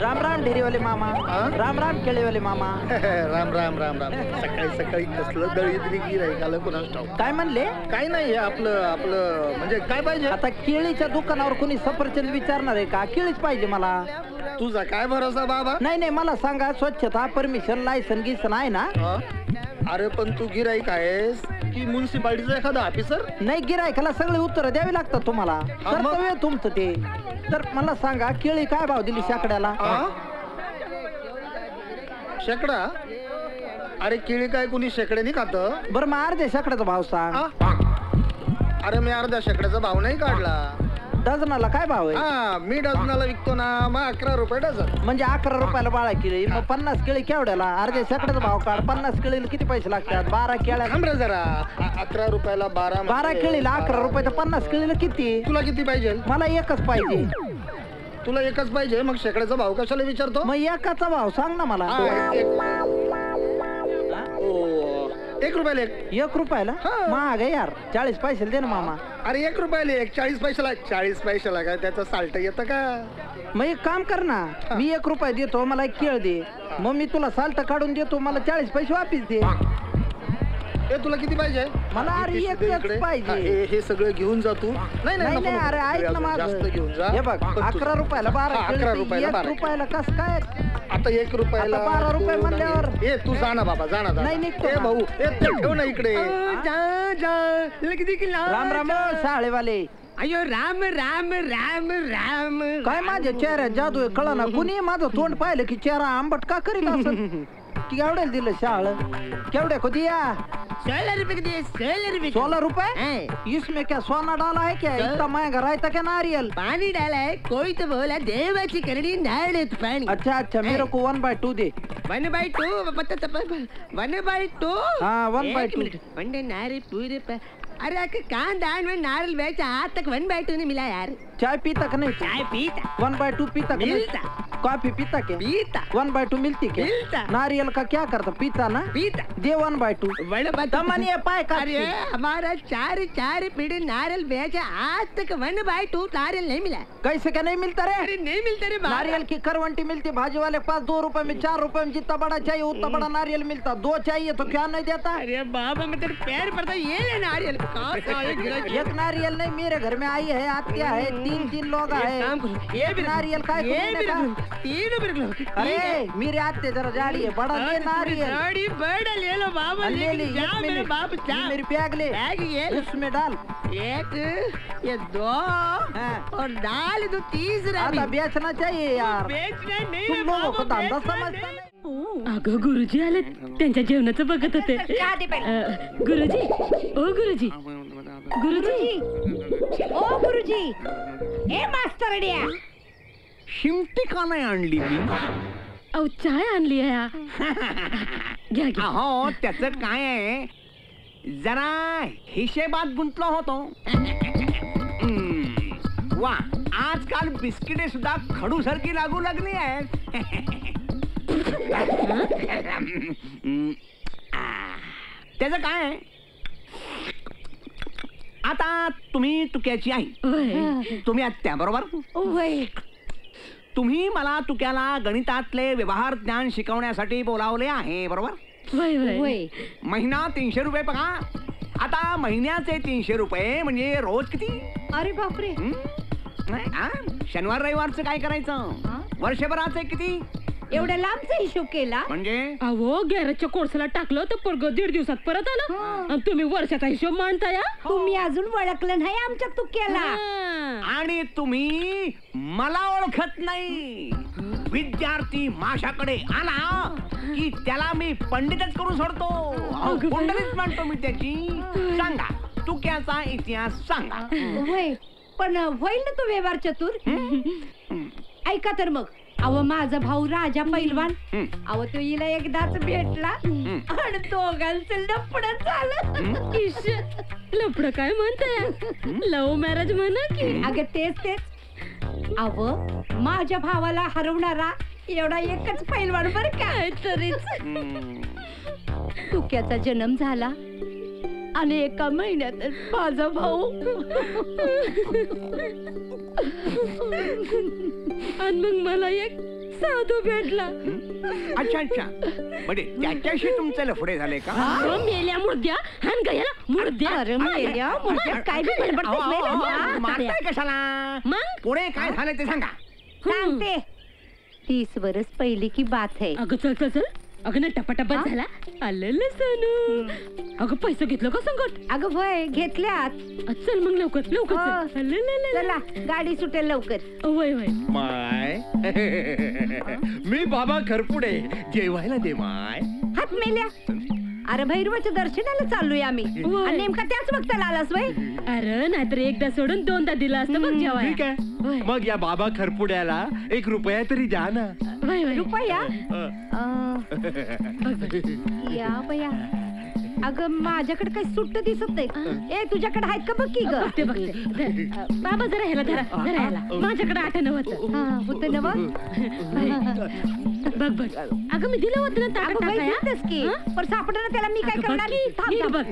राम राम ढेरी वाले मामा, राम राम केळे वाले मामा, राम राम राम राम। सकाळी सकाळी कसलं दळीतरी गिर आहे काल कोणास ठाऊक। काय म्हणले? काय नाही, आपलं आपलं म्हणजे काय पाहिजे? आता केळीच्या दुकानावर कोणी सफरचंद विचारणार आहे का? केळीच पाहिजे मला। तुझा काय भरोसा बाबा? नाही नाही, मला सांगा, स्वच्छता परमिशन लायसन गिसन आहे ना? अरे पण तू गिराईक आहेस की म्युनिसिपालिटीचा एखादा ऑफिसर? नाही, गिरायकाला सगळे उत्तर द्यावी लागतात तुम्हाला, कर्तव्य तुमचं ते। तर मला सांगा, केळी काय भाव दिली शेकड्याला? शेकडा? अरे केळी काय कोणी शेकडे नाही खात। बरं मग अर्ध्या शेकड्याचा भाव सांग। अरे मी अर्ध्या शेकड्याचा भाव नाही काढला। डझनाला काय भाव आहे? मी डझनाला विकतो ना, मग 11 रुपये डझन। म्हणजे 11 रुपयाला 12 केळी, मग 50 केळी केवढ्याला? अर्ध्या शेकड्याचा भाव काढ, 50 केळीला किती पैसे लागतात? 12 केळ्या। थांबरा जरा, 11 रुपयाला 12, 12 केळीला 11 रुपये, तर 50 केळीला किती? तुला किती पाहिजे? मला एकच पाहिजे। तुला एकच पाहिजे, मग शेकड्याचा भाव कशाला विचारतो? मग एकाचा भाव सांग ना मला। 1 रुपयाला 1 रुपयाला महाग आहे यार, 40 पैशाला दे ना मामा। अरे 1 रुपयाला 1 40 पैशाला? 40 पैशाला काय त्याचं साल्ट येतं का? मग एक काम कर ना, मी 1 रुपया देतो, मला 1 केळ दे, मग मी तुला साल्ट काढून देतो, मला 40 पैसे वापस दे। तुला किती पाहिजे? मला अरे 1 पाहिजे। हे सगळं घेऊन जा तू। नाही नाही, अरे ऐक ना माझं, घेऊन जा। हे बघ, 11 रुपयाला 12 रुपयाला कस काय? आता 1 रुपयाला 12 रुपये म्हणल्यावर हे तू जाणा बाबा, जाणा जाणा। नाही ए भाऊ, ठेव ना इकडे। जा जा, किती किल्ला। राम राम साळेवाले। अयो राम राम राम राम। काय माझ्या चेहऱ्यात जादू कळा ना? कुणी माझं तोंड पाहिलं की चेहरा आंबट का करीत असं? केवढ्या दिलं शाळ? केवढ्या खोदी या? 16 रुपये दिए। 16 रुपये? 16 रुपये? इसमें क्या सोना डाला है क्या? इतना महंगा रायता क्या? नारियल पानी डाला है। कोई तो बोला देवा की करनी नारियल पानी। अच्छा अच्छा, मेरे को 1/2 दे। 1/2? पता 1/2? हाँ 1/2। वंडे नारे पूरे पर। अरे आके खानदान में नारियल बेचा, आज तक 1/2 नहीं मिला यार। चाय पीता का नहीं? चाय पीता। 1/2 पीता का? मिलता। कॉफी पीता के? पीता। 1/2 मिलती के? मिलता। नारियल का क्या करता? पीता ना? पीता। दे 1/2। बड़े पाए का? अरे हमारा 4 पीढ़ी नारियल बेचा, आज तक 1/2 नारियल नहीं मिला। कैसे क्या नहीं मिलता रे? अरे नहीं मिलता रे। नारियल की करवंटी मिलती भाजी वाले पास, 2 रुपए में 4 रुपए में, जितना बड़ा चाहिए उतना बड़ा नारियल मिलता। 2 चाहिए तो क्या नहीं देता? अरे बाबा मैं तेरे पैर पड़ता, ये ले नारियल। एक नारियल नहीं, मेरे घर में आई है आत्या है, 3 लोग आए। नारियल का? अरे मेरे आते जरा जाड़ी है, बड़ा ले नारियल, बड़ा ले लो बाबा। ले ले मेरे बाप, मेरी बैग ले, उसमें डाल। 1 ये 2 और डाल दो 3 रुपये। आता बेचना चाहिए यार, बेचना नहीं लोगों को धंधा समझता नहीं। अगं गुरुजी आले, त्यांच्या जेवणाचं बघत होते। गुरुजी, ओ गुरुजी, गुरुजी, ओ गुरुजी, ए मास्तरड्या, शिमटी का नाही आणली मी? अहो चाय आणली आहे। अहो त्याच्यात काय आहे, जरा हिशेबात गुंतलो होतो। वा, आजकाल बिस्किटे सुद्धा खडूसारखी लागू लागली आहेत। त्याचं काय आहे? आता तुम्ही तुक्याची आहे, तुम्ही आत्या बरोबर? तुम्ही मला तुक्याला गणितातले व्यवहार ज्ञान शिकवण्यासाठी बोलावले आहे बरोबर? महिना 300 रुपये पगार। आता महिन्याचे 300 रुपये म्हणजे रोज किती? अरे बापरे। शनिवार रविवारचं काय करायचं? वर्षभराचे किती? एवढा लांबचा हिशोब केला म्हणजे? अहो गॅरेजच्या कोळसाला टाकलं तर परग 1.5 दिवसात परत आलं, आणि तुम्ही वर्षाचा हिशोब मानताय? तुम्ही अजून ओळखलं नाही आमच्या तुक्याला, आणि तुम्ही मला ओळखत नाही। विद्यार्थी माझ्याकडे आला की त्याला मी पंडितच करून सोडतो, पंडितच म्हणतो मी त्याची। सांगा तुक्याचा इतिहास सांगा। होय पण होईल ना तो व्यवहार चतुर? ऐका तर मग, अहो माझा भाऊ राजा पैलवान, अहो तो हिला एकदाच भेटला आणि दोघांचं लफडं झालं। लफडं काय म्हणताय? लव्ह मॅरेज म्हणा की? अगं तेच तेच। अहो माझ्या भावाला हरवणारा एवढा एकच पैलवान बर काय तरीच। तुक्याचा जन्म झाला आणि 1 महिन्यातच माझा भाऊ, आणि मग मला एक साधू भेटला. अच्छा अच्छा बड़े त्याच्याशी तुमचे लफडे झाले का? मेल्या मुर्द्या हन गयाला मुर्द्या. अरे मेल्या मुर्द्या काय बडबडतेस? मारताय कशाला? मग पुढे काय झालं ते सांगा. सांगते. 30 वर्ष पहिले की बात है. अगं चल चल चल. अगं ना टपाटप झाला. आलेला सोनू. अगं पैसे घेतलं का संगत? अगं वय घेतल्यात. चल मग लवकर लवकर चल. चला गाडी सुटेल लवकर. वय वय माय. मी बाबा खरपुडे जेवायला दे माय. हात मेल्या. अरे भैरवाच्या दर्शनाला चाललोय आम्ही. नेमका त्याच वक्ताला आलास वय. अरे नाहीतर एकदा सोडून दोनदा दिला असतं बघ जेवायला. ठीक आहे मग या बाबा खरपुड्याला एक रुपया तरी द्या ना. रुपया या बया. अगं माझ्याकडे काही सुट्ट दिसत नाही. ए तुझ्याकडे आहेत का? बक्की बघते बघते. बाबा जरा ह्याला धरा धरा ह्याला. माझ्याकडे आठ नव होत नव. बघ बघ अगं मी दिलं होतं ना ताकदच की पण सापडलं त्याला. मी काय करणार? बघ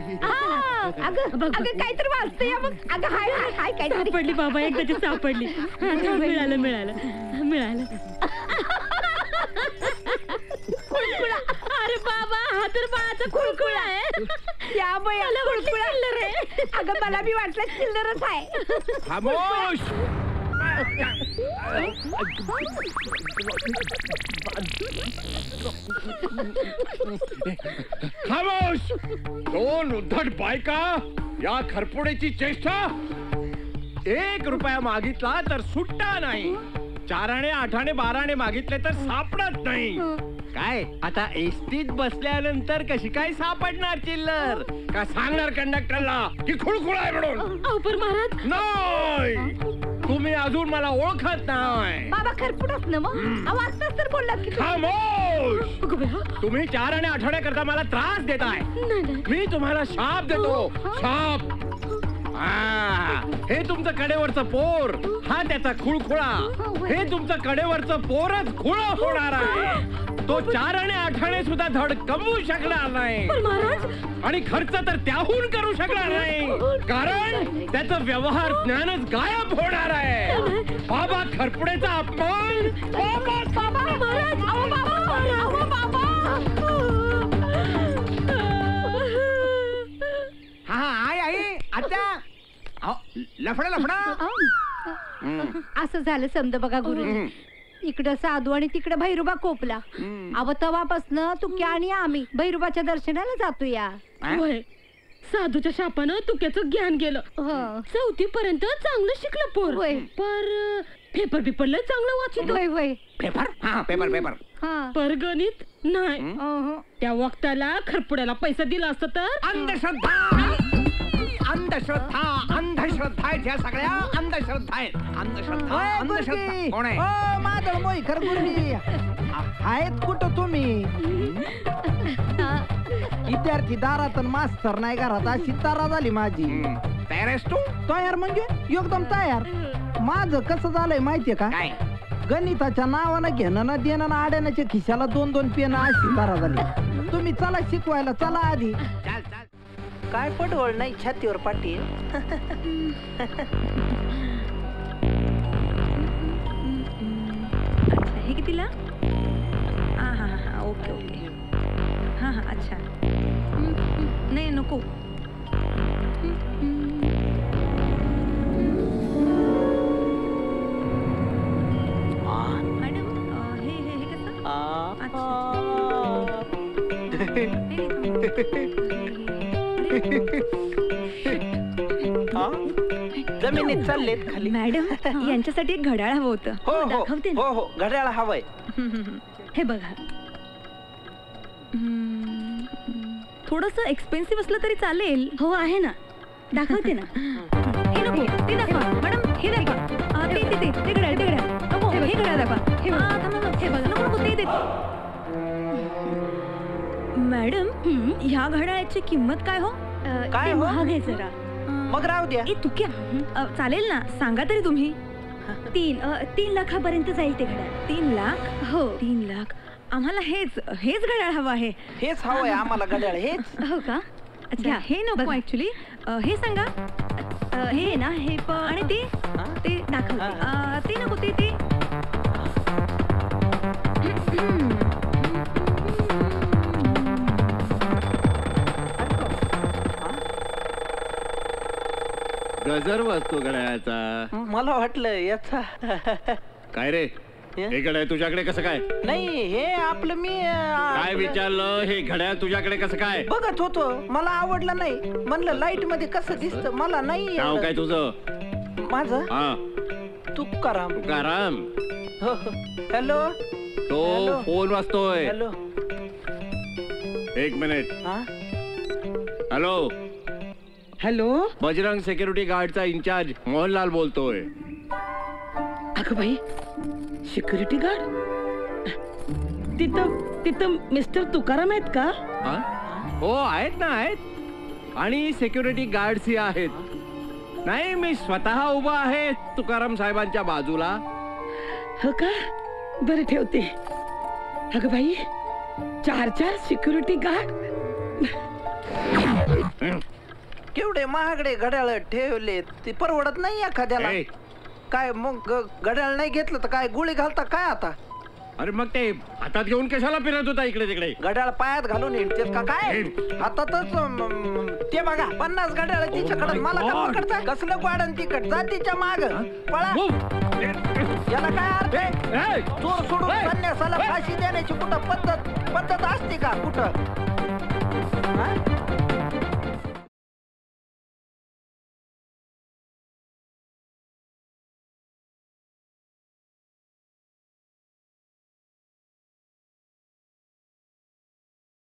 अगं अगं काहीतरी वाचतंय मग. अगं हाय हाय काय सापडली बाबा. एकदाची सापडली. मिळालं मिळालं मिळालं. अरे बाबा हा तर बाळाचा खुळखुळा आहे. त्या बयाला खुळखुळा चिल्लर आहे. अगं मला बी वाटलं चिल्लरच आहे. खामोश. खामोश. दोन उद्धट बायका या खरपुड्याची चेष्टा. एक रुपया मागितला तर सुट्टा नाही. चाराने आठाने बाराने मागितले तर सापडत नाही. काय आता एसटीत बसल्यानंतर कशी काय सापडणार चिल्लर? का सांगणार कंडक्टरला की खुळखुळा आहे म्हणून? अहो पण महाराज. नाही तुम्ही अजून मला ओळखत नाही. बाबा खरपुडच ना मग. आवाज तर बोललात की. खामोश. तुम्ही चार आणि आठवड्या करता मला त्रास देताय. मी तुम्हाला शाप देतो. शाप. हे तुमचं कडेवरचं पोर. हा त्याचा खुळखुळा. हे तुमचं कडेवरचं पोरच खुळा होणार आहे. तो चार आणि आठाने सुद्धा धड कमवू शकणार नाही. आणि खर्च तर त्याहून करू शकणार नाही. कारण त्याचं व्यवहार ज्ञानच गायब होणार आहे. बाबा खरपुडेचा अपमान. हा आई आई आता लफडा लफडा असं झालं समजा बघा गुरुजी. इकडे साधू आणि तिकडे भैरुबा कोपला. अव तवापासन तुक्या आणि आम्ही भैरुबाच्या दर्शनाला जातोया. साधूच्या शापानं तुक्याचं ज्ञान गेलं. चौथी पर्यंत चांगलं शिकलं पोर. पर पेपर बिपरलं चांगलं वाचितोय. पेपर हा पेपर पेपर पर गणित नाही. त्या वक्ताला खरपुड्याला पैसा दिला असता तर. अंधश्रद्धा अंधश्रद्धा अंधश्रद्धा आहेत. ह्या सगळ्या अंधश्रद्धा आहेत. अंधश्रद्धा अंधश्रद्धा. कोण आहे? ओ माधव मोईकर गुरुजी आहेत कुठं तुम्ही? विद्यार्थी दारात मास्तर नाही घरात अशी तारा झाली माझी. तयार आहेस तू? तयार म्हणजे एकदम तयार. माझं कसं झालंय माहितीये का? गणिताच्या नावानं घेणं ना देणं ना आड्यानाच्या खिशाला दोन दोन पेनं अशी तारा झाली. तुम्ही चला शिकवायला चला आधी. काय पटवळ नाही छातीवर पाटी. अच्छा हे कितीला? हां हां हां ओके ओके. हां हां अच्छा. नाही नको. मॅडम हे हे हे कसं? अच्छा जमिनीत चाललेत खाली. मॅडम यांच्यासाठी एक घड्याळ हवं होतं. दाखवते ना. हो हो घड्याळ हवंय. हे बघा थोडस एक्सपेन्सिव्ह असलं तरी चालेल. हो आहे ना दाखवते ना. हे नको ते दाखवा मॅडम. हे दाखवा ते ते ते घड्याळ ते घड्याळ नको. हे घड्याळ दाखवा. हे बघा नको नको ते देते. मॅडम ह्या घड्याळाची किंमत काय हो? काय महाग आहे जरा. मग राहू द्या. तुक्या चालेल ना सांगा तरी तुम्ही. 3 लाखापर्यंत जाईल ते घड्याळ. 3 लाख? हो 3 लाख. आम्हाला हेच हेच घड्याळ हवं आहे. हेच हवं आहे आम्हाला घड्याळ हेच. हो का? अच्छा हे नको ऍक्च्युली. हे सांगा हे ना हे पण आणि ते ते दाखवते. ते नको ते ते वजर वाजतो गळ्याचा. मला वाटलं याचा काय रे हे घड्याळ तुझ्याकडे कसं काय? नाही हे आपलं मी काय विचारलं हे घड्याळ तुझ्याकडे कसं काय? बघत होतो मला आवडलं नाही म्हणलं लाईट मध्ये कसं दिसतं मला नाही. नाव काय तुझं? माझं तुकाराम. तुकाराम हॅलो तो फोन वाजतोय. हॅलो एक minute. Hello hello Bajrang security गार्डचा इंचार्ज मोहनलाल बोलतोय. अगं बाई सिक्युरिटी गार्ड तिथं मिस्टर तुकाराम आहेत का? हो आहेत ना आहेत आणि सिक्युरिटी गार्ड्सही आहेत. नाही मी स्वतः उभा आहे तुकाराम साहेबांच्या बाजूला. हो का बरं ठेवते. अगं बाई चार चार सिक्युरिटी गार्ड केवढे महागडे घड्याळ ठेवले ते परवडत नाही एखाद्याला. काय मग घड्याळ नाही घेतलं तर काय गोळी घालता काय आता? अरे मग ते हातात घेऊन कशाला फिरत होता इकडे तिकडे? घड्याळ पायात घालून हिंडतेस का काय? हातातच ते बघा 50 घड्याळ तिच्याकडे. मला का पकडताय? कसलं वाढन तिकट जातीच्या माग पळा. याला काय अर्थ आहे? चोर सोडून संन्यासाला फाशी देण्याची कुठं पद्धत असते का कुठं?